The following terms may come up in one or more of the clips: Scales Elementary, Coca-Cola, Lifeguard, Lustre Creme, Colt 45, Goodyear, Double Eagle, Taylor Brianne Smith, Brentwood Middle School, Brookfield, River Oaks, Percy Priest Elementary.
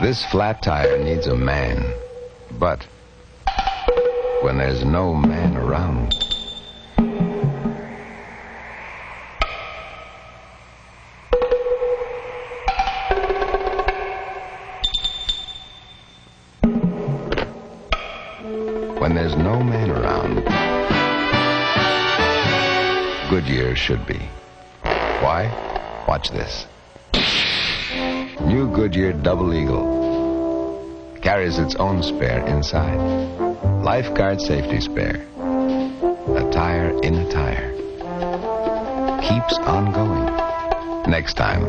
This flat tire needs a man, but when there's no man around... When there's no man around, Goodyear should be. Why? Watch this. New Goodyear Double Eagle carries its own spare inside. Lifeguard safety spare. A tire in a tire. Keeps on going. Next time,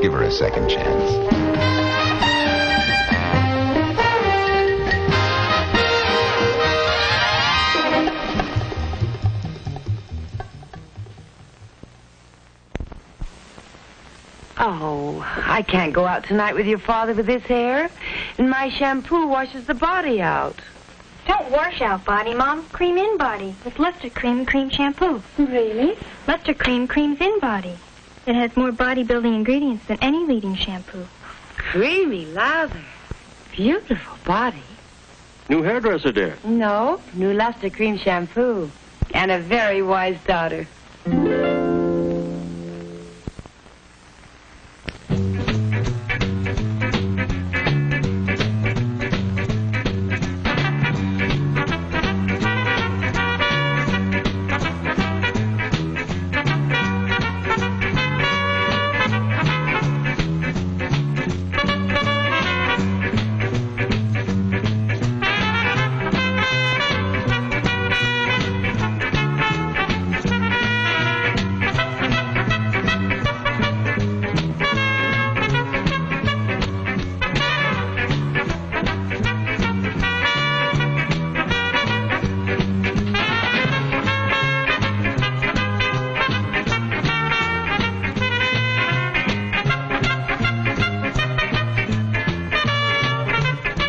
give her a second chance. Oh, I can't go out tonight with your father with this hair. And my shampoo washes the body out. Don't wash out body, Mom. Cream in body with Lustre Creme cream shampoo. Really? Lustre Creme creams in body. It has more body-building ingredients than any leading shampoo. Creamy lather. Beautiful body. New hairdresser, dear. No, new Lustre Creme shampoo. And a very wise daughter.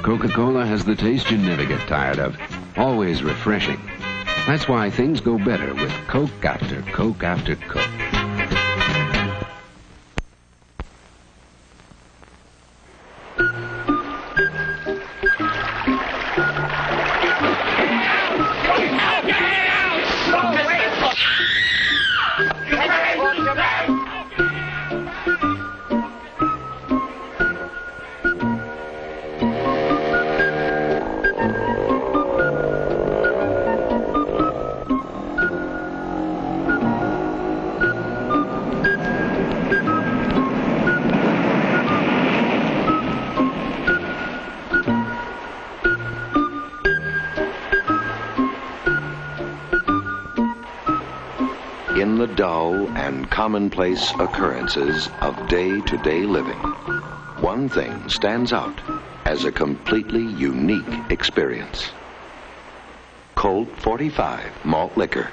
Coca-Cola has the taste you never get tired of. Always refreshing. That's why things go better with Coke after Coke after Coke. In the dull and commonplace occurrences of day-to-day living, one thing stands out as a completely unique experience. Colt 45 malt liquor.